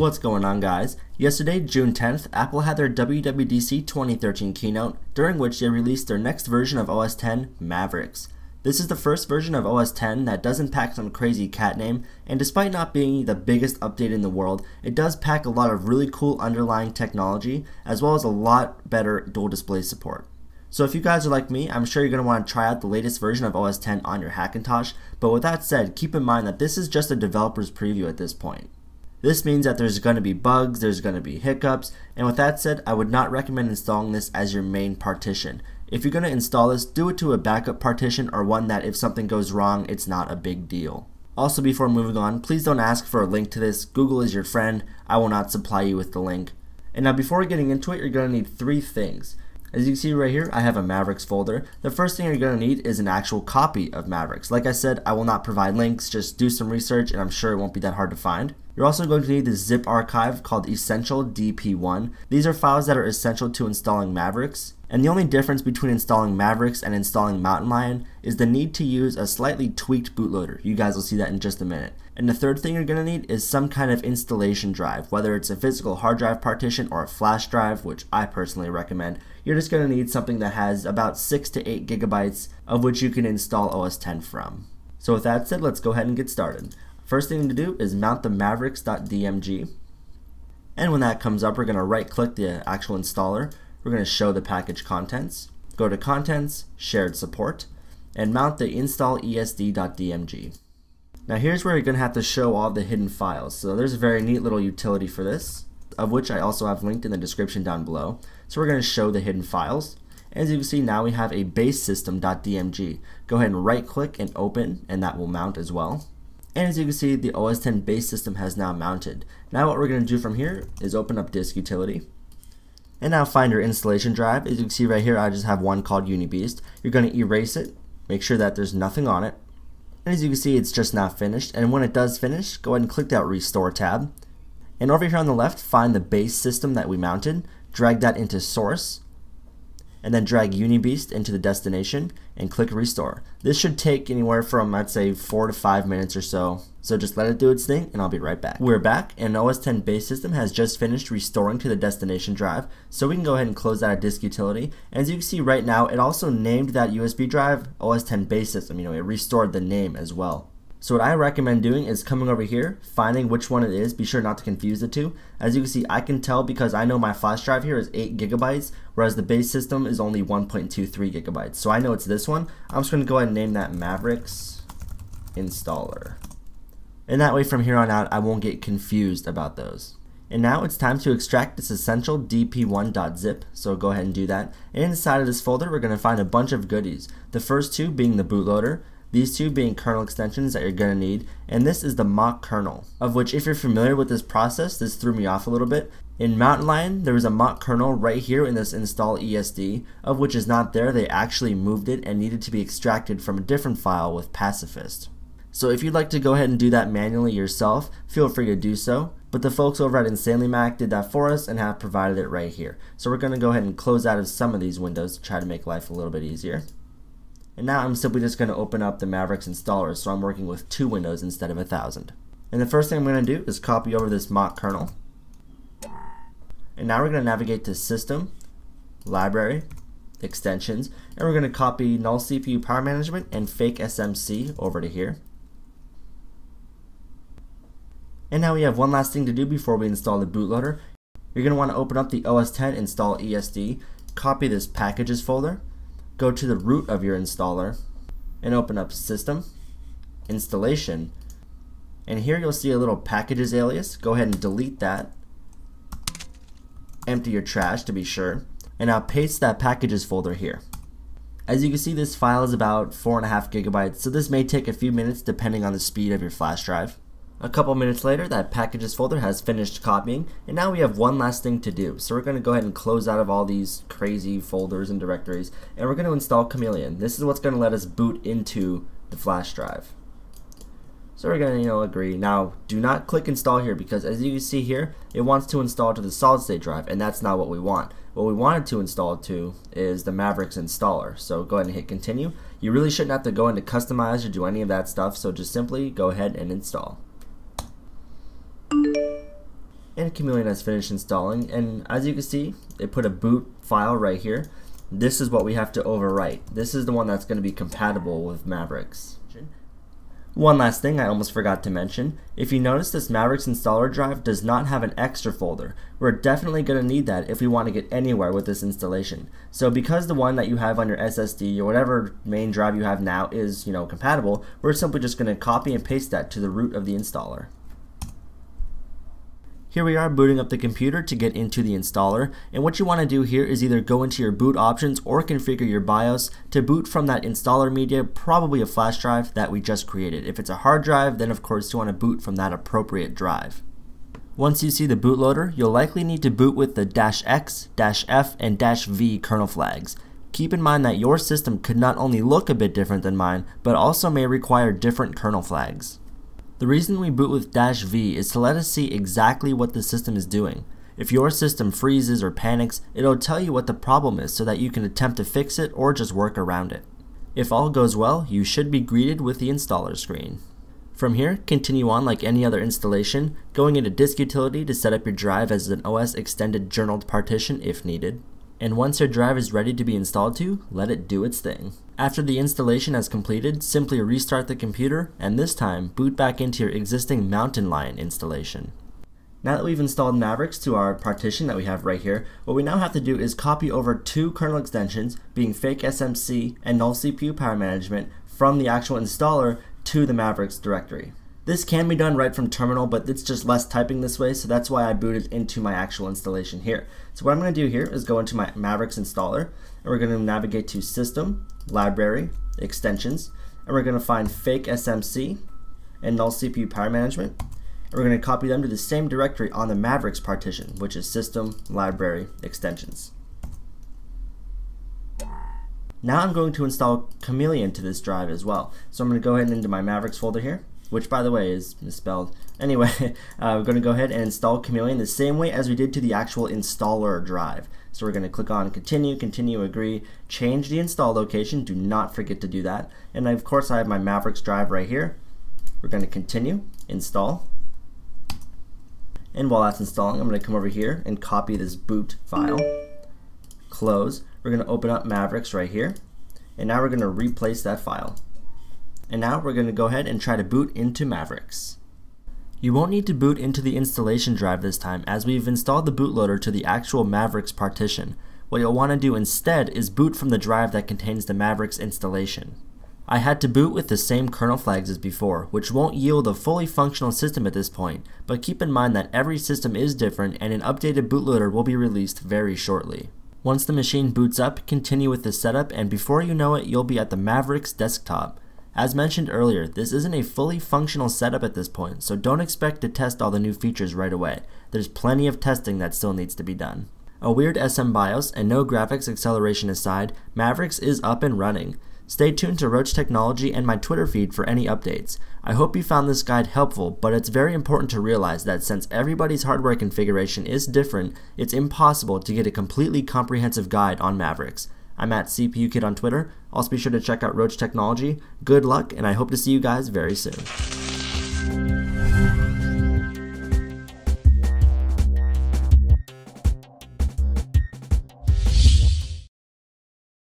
What's going on, guys? Yesterday, June 10th, Apple had their WWDC 2013 keynote, during which they released their next version of OS X, Mavericks. This is the first version of OS X that doesn't pack some crazy cat name, and despite not being the biggest update in the world, it does pack a lot of really cool underlying technology, as well as a lot better dual display support. So if you guys are like me, I'm sure you're going to want to try out the latest version of OS X on your Hackintosh, but with that said, keep in mind that this is just a developer's preview at this point. This means that there's going to be bugs, there's going to be hiccups, and with that said, I would not recommend installing this as your main partition. If you're going to install this, do it to a backup partition or one that if something goes wrong, it's not a big deal. Also, before moving on, please don't ask for a link to this. Google is your friend. I will not supply you with the link. And now before getting into it, you're going to need three things. As you can see right here, I have a Mavericks folder. The first thing you're going to need is an actual copy of Mavericks. Like I said, I will not provide links, just do some research and I'm sure it won't be that hard to find. You're also going to need the zip archive called Essential DP1. These are files that are essential to installing Mavericks. And the only difference between installing Mavericks and installing Mountain Lion is the need to use a slightly tweaked bootloader. You guys will see that in just a minute. And the third thing you're going to need is some kind of installation drive, whether it's a physical hard drive partition or a flash drive, which I personally recommend. You're just going to need something that has about 6 to 8 gigabytes of which you can install OS X from. So with that said, let's go ahead and get started. First thing to do is mount the Mavericks.dmg. And when that comes up, we're going to right click the actual installer. We're going to show the package contents, go to contents, shared support, and mount the install ESD.dmg. Now here's where you're going to have to show all the hidden files. So there's a very neat little utility for this, of which I also have linked in the description down below. So we're going to show the hidden files. As you can see, now we have a base system.dmg. Go ahead and right click and open, and that will mount as well. And as you can see, the OS X base system has now mounted. Now what we're going to do from here is open up Disk Utility. And now find your installation drive. As you can see right here, I just have one called UniBeast. You're going to erase it, make sure that there's nothing on it. And as you can see, it's just not finished. And when it does finish, go ahead and click that Restore tab. And over here on the left, find the base system that we mounted, drag that into source, and then drag UniBeast into the destination and click Restore. This should take anywhere from, I'd say, 4 to 5 minutes or so. So just let it do its thing and I'll be right back. We're back, and OS X base system has just finished restoring to the destination drive. So we can go ahead and close out our disk utility. And as you can see right now, it also named that USB drive OS X base system. You know, it restored the name as well. So what I recommend doing is coming over here, finding which one it is, be sure not to confuse the two. As you can see, I can tell because I know my flash drive here is 8 gigabytes, whereas the base system is only 1.23 gigabytes. So I know it's this one. I'm just going to go ahead and name that Mavericks Installer. And that way from here on out, I won't get confused about those. And now it's time to extract this essential dp1.zip, so go ahead and do that. And inside of this folder, we're going to find a bunch of goodies. The first two being the bootloader, these two being kernel extensions that you're going to need, and this is the mock kernel, of which if you're familiar with this process, this threw me off a little bit. In Mountain Lion, there was a mock kernel right here in this install ESD, of which is not there. They actually moved it and needed to be extracted from a different file with Pacifist. So if you'd like to go ahead and do that manually yourself, feel free to do so. But the folks over at InsanelyMac did that for us and have provided it right here. So we're going to go ahead and close out of some of these windows to try to make life a little bit easier. And now I'm simply just going to open up the Mavericks installer, so I'm working with 2 windows instead of 1,000. And the first thing I'm going to do is copy over this mock kernel. And now we're going to navigate to System, Library, Extensions, and we're going to copy Null CPU Power Management and Fake SMC over to here. And now we have one last thing to do before we install the bootloader. You're going to want to open up the OS X Install ESD, copy this Packages folder, go to the root of your installer and open up System, Installation, and here you'll see a little Packages alias. Go ahead and delete that. Empty your trash to be sure. And now paste that Packages folder here. As you can see, this file is about 4.5 gigabytes, so this may take a few minutes depending on the speed of your flash drive. A couple minutes later, that Packages folder has finished copying, and now we have one last thing to do. So we're going to go ahead and close out of all these crazy folders and directories, and we're going to install Chameleon. This is what's going to let us boot into the flash drive. So we're going to, agree. Now, do not click install here because as you can see here, it wants to install to the solid state drive, and that's not what we want. What we wanted to install to is the Mavericks installer. So go ahead and hit continue. You really shouldn't have to go into customize or do any of that stuff, so just simply go ahead and install. and Chameleon has finished installing, and as you can see, they put a boot file right here. This is what we have to overwrite. This is the one that's going to be compatible with Mavericks. One last thing I almost forgot to mention, if you notice this Mavericks installer drive does not have an extra folder. We're definitely going to need that if we want to get anywhere with this installation. So because the one that you have on your SSD or whatever main drive you have now is, you know, compatible, we're simply just going to copy and paste that to the root of the installer. Here we are booting up the computer to get into the installer, and what you want to do here is either go into your boot options or configure your BIOS to boot from that installer media, probably a flash drive that we just created. If it's a hard drive, then of course you want to boot from that appropriate drive. Once you see the bootloader, you'll likely need to boot with the -X, -F, and -V kernel flags. Keep in mind that your system could not only look a bit different than mine, but also may require different kernel flags. The reason we boot with -V is to let us see exactly what the system is doing. If your system freezes or panics, it'll tell you what the problem is so that you can attempt to fix it or just work around it. If all goes well, you should be greeted with the installer screen. From here, continue on like any other installation, going into Disk Utility to set up your drive as an OS extended journaled partition if needed. And once your drive is ready to be installed to, let it do its thing. After the installation has completed, simply restart the computer, and this time, boot back into your existing Mountain Lion installation. Now that we've installed Mavericks to our partition that we have right here, what we now have to do is copy over two kernel extensions, being Fake SMC and Null CPU Power Management, from the actual installer to the Mavericks directory. This can be done right from terminal, but it's just less typing this way, so that's why I booted into my actual installation here. So what I'm going to do here is go into my Mavericks installer, and we're going to navigate to System, Library, Extensions, and we're going to find Fake SMC and Null CPU Power Management, and we're going to copy them to the same directory on the Mavericks partition, which is System, Library, Extensions. Now I'm going to install Chameleon to this drive as well. So I'm going to go ahead and into my Mavericks folder here, which by the way is misspelled. Anyway, we're going to go ahead and install Chameleon the same way as we did to the actual installer drive. So we're going to click on continue, continue, agree, change the install location, do not forget to do that. And of course I have my Mavericks drive right here. We're going to continue, install. And while that's installing, I'm going to come over here and copy this boot file, close. We're going to open up Mavericks right here. And now we're going to replace that file. And now we're going to go ahead and try to boot into Mavericks. You won't need to boot into the installation drive this time, as we've installed the bootloader to the actual Mavericks partition. What you'll want to do instead is boot from the drive that contains the Mavericks installation. I had to boot with the same kernel flags as before, which won't yield a fully functional system at this point, but keep in mind that every system is different and an updated bootloader will be released very shortly. Once the machine boots up, continue with the setup, and before you know it, you'll be at the Mavericks desktop. As mentioned earlier, this isn't a fully functional setup at this point, so don't expect to test all the new features right away. There's plenty of testing that still needs to be done. A weird SMBIOS and no graphics acceleration aside, Mavericks is up and running. Stay tuned to Roach Technology and my Twitter feed for any updates. I hope you found this guide helpful, but it's very important to realize that since everybody's hardware configuration is different, it's impossible to get a completely comprehensive guide on Mavericks. I'm at CPUKid on Twitter. Also be sure to check out Roach Technology. Good luck, and I hope to see you guys very soon.